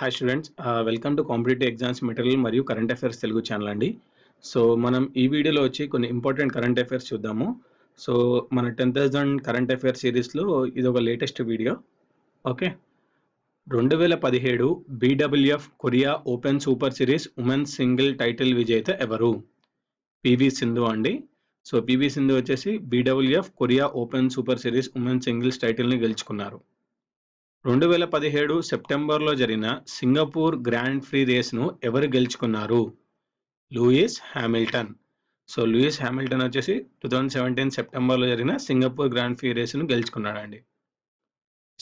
Hi students, welcome to competitive exams material మరియు current affairs Telugu channel అండి. So మనం ఈ వీడియోలో వచ్చి కొన్ని ఇంపార్టెంట్ కరెంట్ అఫైర్స్ చూద్దాము. సో మన 10,000 కరెంట్ అఫైర్స్ సిరీస్లో ఇది ఒక latest video. Okay, 2017 BWF Korea Open Super Series women's single title విజేత ఎవరు? పీవీ సింధు అండి. సో పీవీ సింధు వచ్చేసి BWF Korea Open Super Series women singles టైటిల్ని గెలుచుకున్నారు. 2017 సెప్టెంబర్లో జరిగిన సింగపూర్ గ్రాండ్ ప్రీ రేస్ను ఎవరు గెలుచుకున్నారు? Lewis Hamilton. So Lewis Hamilton వచ్చేసి 2017 సెప్టెంబర్లో జరిగిన సింగపూర్ గ్రాండ్ ప్రీ రేస్ను గెలుచుకున్నాడండి.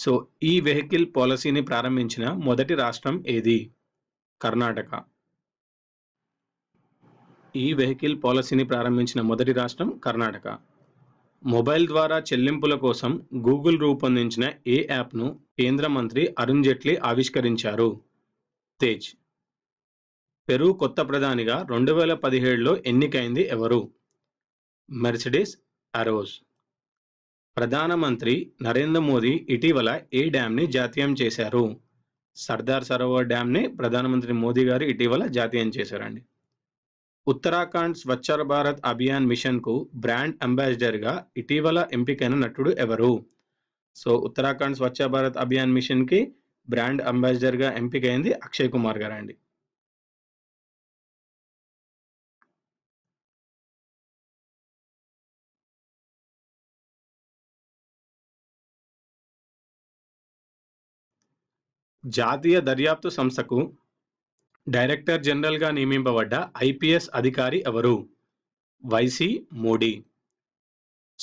సో ఈ వెహికల్ పాలసీని ప్రారంభించిన మొదటి రాష్ట్రం ఏది? కర్ణాటక. ఈ వెహికల్ పాలసీని ప్రారంభించిన మొదటి రాష్ట్రం కర్ణాటక. మొబైల్ ద్వారా చెల్లింపుల కోసం గూగుల్ రూపొందించిన ఏ యాప్ను కేంద్ర మంత్రి అరుణ్ జైట్లీ ఆవిష్కరించారు? తేజ్. పెరు కొత్త ప్రధానిగా 2017లో ఎన్నికైంది ఎవరు? Mercedes Araoz. ప్రధానమంత్రి నరేంద్ర మోదీ ఇటీవల ఏ డ్యామ్ని జాతీయం చేశారు? సర్దార్ సరోవర్ డ్యామ్ని ప్రధానమంత్రి మోదీ గారు ఇటీవల జాతీయం చేశారండి. ఉత్తరాఖండ్ స్వచ్ఛ భారత్ అభియాన్ మిషన్కు బ్రాండ్ అంబాసిడర్గా ఇటీవల ఎంపికైన నటుడు ఎవరు? సో ఉత్తరాఖండ్ స్వచ్ఛ భారత్ అభియాన్ మిషన్కి బ్రాండ్ అంబాసిడర్గా ఎంపికైంది అక్షయ్ కుమార్ గారు అండి. జాతీయ దర్యాప్తు సంస్థకు డైరెక్టర్ జనరల్గా నియమింపబడ్డ ఐపీఎస్ అధికారి ఎవరు? వైసీ మోడీ.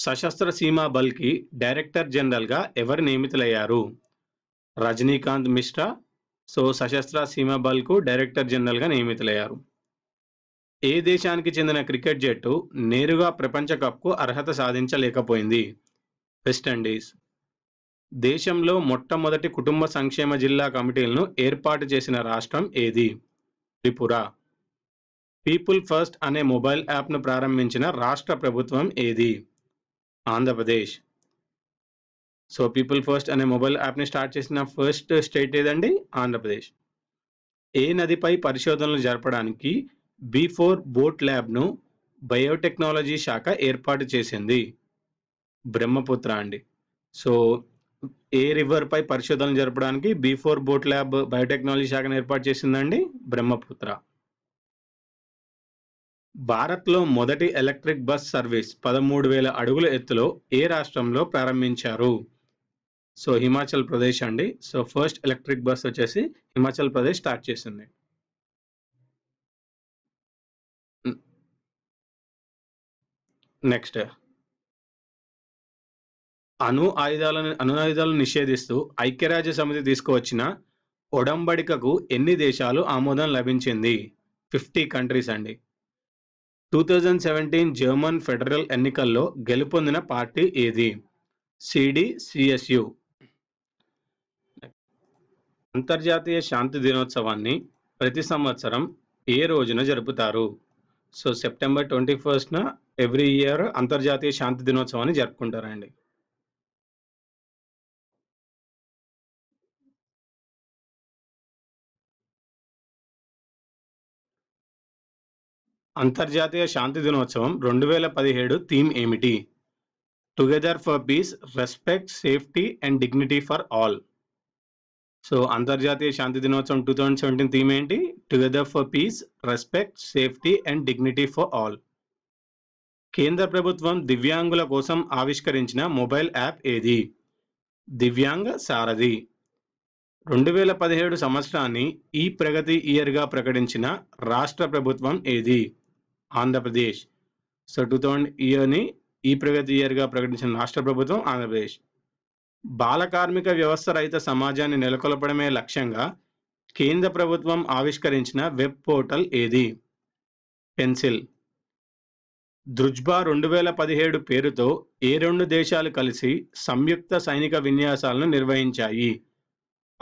సశస్త్ర సీమా బల్కి డైరెక్టర్ జనరల్గా ఎవరు నియమితులయ్యారు? రజనీకాంత్ మిశ్రా. సో సశస్త్ర సీమా బల్కు డైరెక్టర్ జనరల్గా నియమితులయ్యారు. ఏ దేశానికి చెందిన క్రికెట్ జట్టు నేరుగా ప్రపంచ కప్కు అర్హత సాధించలేకపోయింది? West Indies. దేశంలో మొట్టమొదటి కుటుంబ సంక్షేమ జిల్లా కమిటీలను ఏర్పాటు చేసిన రాష్ట్రం ఏది? త్రిపుర. పీపుల్ ఫస్ట్ అనే మొబైల్ యాప్ను ప్రారంభించిన రాష్ట్ర ప్రభుత్వం ఏది? ఆంధ్రప్రదేశ్. సో పీపుల్ ఫస్ట్ అనే మొబైల్ యాప్ని స్టార్ట్ చేసిన ఫస్ట్ స్టేట్ ఏదండి? ఆంధ్రప్రదేశ్. ఏ నదిపై పరిశోధనలు జరపడానికి B4 బోట్ ల్యాబ్ను బయోటెక్నాలజీ శాఖ ఏర్పాటు చేసింది? బ్రహ్మపుత్ర అండి. సో ఏ రివర్ పై పరిశోధనలు జరపడానికి B4 బోట్ ల్యాబ్ బయోటెక్నాలజీ శాఖను ఏర్పాటు చేసిందండి? బ్రహ్మపుత్ర. భారత్లో మొదటి ఎలక్ట్రిక్ బస్ సర్వీస్ 13,000 అడుగుల ఎత్తులో ఏ రాష్ట్రంలో ప్రారంభించారు? సో హిమాచల్ ప్రదేశ్ అండి. సో ఫస్ట్ ఎలక్ట్రిక్ బస్ వచ్చేసి హిమాచల్ ప్రదేశ్ స్టార్ట్ చేసింది. నెక్స్ట్, అణు ఆయుధాలను నిషేధిస్తూ ఐక్యరాజ్య సమితి తీసుకువచ్చిన ఒడంబడికకు ఎన్ని దేశాలు ఆమోదం లభించింది? 50 కంట్రీస్ అండి. 2017 జర్మన్ ఫెడరల్ ఎన్నికల్లో గెలుపొందిన పార్టీ ఏది? CDCSU. అంతర్జాతీయ శాంతి దినోత్సవాన్ని ప్రతి సంవత్సరం ఏ రోజున జరుపుతారు? సో సెప్టెంబర్ 21న ఎవ్రీ ఇయర్ అంతర్జాతీయ శాంతి దినోత్సవాన్ని జరుపుకుంటారండి. అంతర్జాతీయ శాంతి దినోత్సవం 2017 థీమ్ ఏమిటి? Together for peace, respect, safety and dignity for all. So అంతర్జాతీయ శాంతి దినోత్సవం 2017 థీమ్ ఏంటి? Together for peace, respect, safety and dignity for all. కేంద్ర ప్రభుత్వం దివ్యాంగుల కోసం ఆవిష్కరించిన మొబైల్ యాప్ ఏది? దివ్యాంగ సారథి. 2017 సంవత్సరాన్ని ఈ ప్రగతి ఇయర్గా ప్రకటించిన రాష్ట్ర ప్రభుత్వం ఏది? ఆంధ్రప్రదేశ్. సో 2000 ఇయర్ని ఈ ప్రగతి ఇయర్గా ప్రకటించిన రాష్ట్ర ప్రభుత్వం ఆంధ్రప్రదేశ్. బాల కార్మిక వ్యవస్థ రహిత సమాజాన్ని నెలకొల్పడమే లక్ష్యంగా కేంద్ర ప్రభుత్వం ఆవిష్కరించిన వెబ్ పోర్టల్ ఏది? పెన్సిల్. దృజ్బా 2017 పేరుతో ఏ 2 దేశాలు కలిసి సంయుక్త సైనిక విన్యాసాలను నిర్వహించాయి?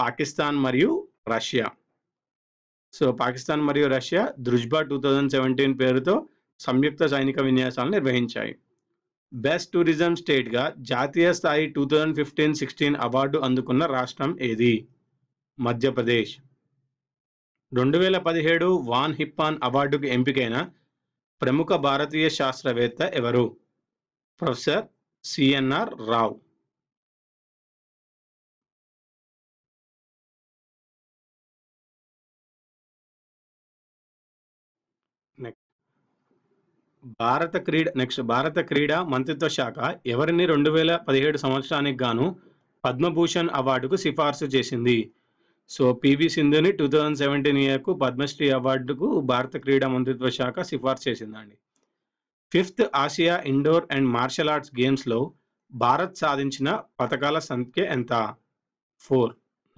పాకిస్తాన్ మరియు రష్యా. సో పాకిస్తాన్ మరియు రష్యా దృజ్బా 2017 పేరుతో సంయుక్త సైనిక విన్యాసాలను నిర్వహించాయి. బెస్ట్ టూరిజం స్టేట్గా జాతీయ స్థాయి 2015-16 అవార్డు అందుకున్న రాష్ట్రం ఏది? మధ్యప్రదేశ్. 2017 వాన్ హిప్పాన్ అవార్డుకు ఎంపికైన ప్రముఖ భారతీయ శాస్త్రవేత్త ఎవరు? Professor CNR Rao. భారత క్రీడా మంత్రిత్వ శాఖ ఎవరిని 2017 సంవత్సరానికి గాను పద్మభూషణ్ అవార్డుకు సిఫార్సు చేసింది? సో పివి సింధుని 2017 ఇయర్కు పద్మశ్రీ అవార్డుకు భారత క్రీడా మంత్రిత్వ శాఖ సిఫార్సు చేసిందండి. 5th Asia indoor and martial arts గేమ్స్లో భారత్ సాధించిన పతకాల సంఖ్య ఎంత?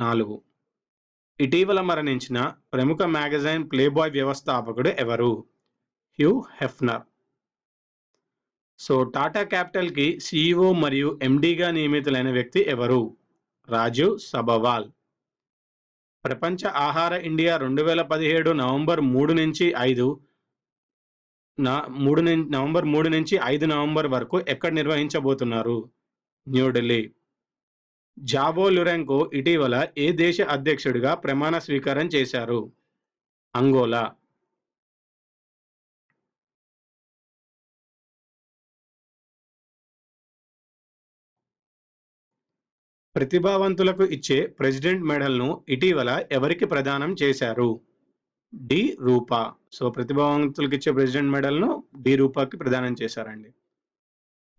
4. ఇటీవల మరణించిన ప్రముఖ మ్యాగజైన్ ప్లేబాయ్ వ్యవస్థాపకుడు ఎవరు? హ్యూ హెఫ్నర్. సో టాటా క్యాపిటల్కి సిఇఓ మరియు ఎండీగా నియమితులైన వ్యక్తి ఎవరు? రాజీవ్ సబర్వాల్. ప్రపంచ ఆహార ఇండియా 2017 నవంబర్ 3 నుంచి 5 నవంబర్ వరకు ఎక్కడ నిర్వహించబోతున్నారు? న్యూఢిల్లీ. జాబో లురెంకో ఇటీవల ఏ దేశ అధ్యక్షుడిగా ప్రమాణ స్వీకారం చేశారు? అంగోలా. ప్రతిభావంతులకు ఇచ్చే ప్రెసిడెంట్ మెడల్ను ఇటీవల ఎవరికి ప్రదానం చేశారు? డి రూపా. సో ప్రతిభావంతులకు ఇచ్చే ప్రెసిడెంట్ మెడల్ను డి రూపాకి ప్రదానం చేశారండి.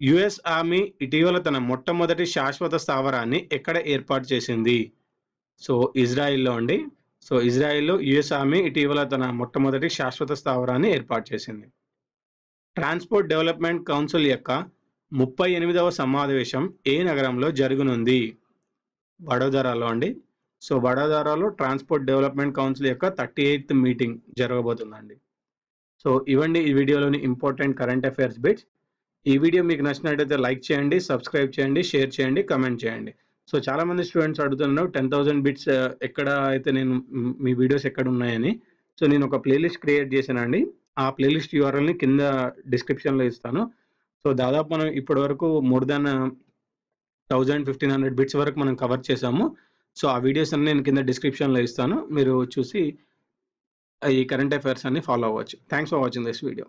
యుఎస్ ఆర్మీ ఇటీవల తన మొట్టమొదటి శాశ్వత స్థావరాన్ని ఎక్కడ ఏర్పాటు చేసింది? సో ఇజ్రాయిల్లో అండి. సో ఇజ్రాయిల్లో యుఎస్ ఆర్మీ ఇటీవల తన మొట్టమొదటి శాశ్వత స్థావరాన్ని ఏర్పాటు చేసింది. ట్రాన్స్పోర్ట్ డెవలప్మెంట్ కౌన్సిల్ యొక్క 38వ సమావేశం ఏ నగరంలో జరగనుంది? వడోదరాలో అండి. సో వడోదరాలో ట్రాన్స్పోర్ట్ డెవలప్మెంట్ కౌన్సిల్ యొక్క 38th మీటింగ్ జరగబోతుందండి. సో ఇవండి ఈ వీడియోలోని ఇంపార్టెంట్ కరెంట్ అఫైర్స్ బిట్స్. ఈ వీడియో మీకు నచ్చినట్లయితే లైక్ చేయండి, సబ్స్క్రైబ్ చేయండి, షేర్ చేయండి, కమెంట్ చేయండి. సో చాలామంది స్టూడెంట్స్ అడుగుతున్నారు 10,000 బిట్స్ ఎక్కడ అయితే నేను మీ వీడియోస్ ఎక్కడ ఉన్నాయని. సో నేను ఒక ప్లేలిస్ట్ క్రియేట్ చేశానండి. ఆ ప్లేలిస్ట్ యూఆర్ఎల్ని కింద డిస్క్రిప్షన్లో ఇస్తాను. సో దాదాపు మనం ఇప్పటి వరకు మోర్ దాన్ 1,000-1,500 బిట్స్ వరకు మనం కవర్ చేసాము. సో ఆ వీడియోస్ అన్ని నేను కింద డిస్క్రిప్షన్లో ఇస్తాను. మీరు చూసి ఈ కరెంట్ అఫైర్స్ అన్ని ఫాలో అవ్వచ్చు. Thanks for watching this video.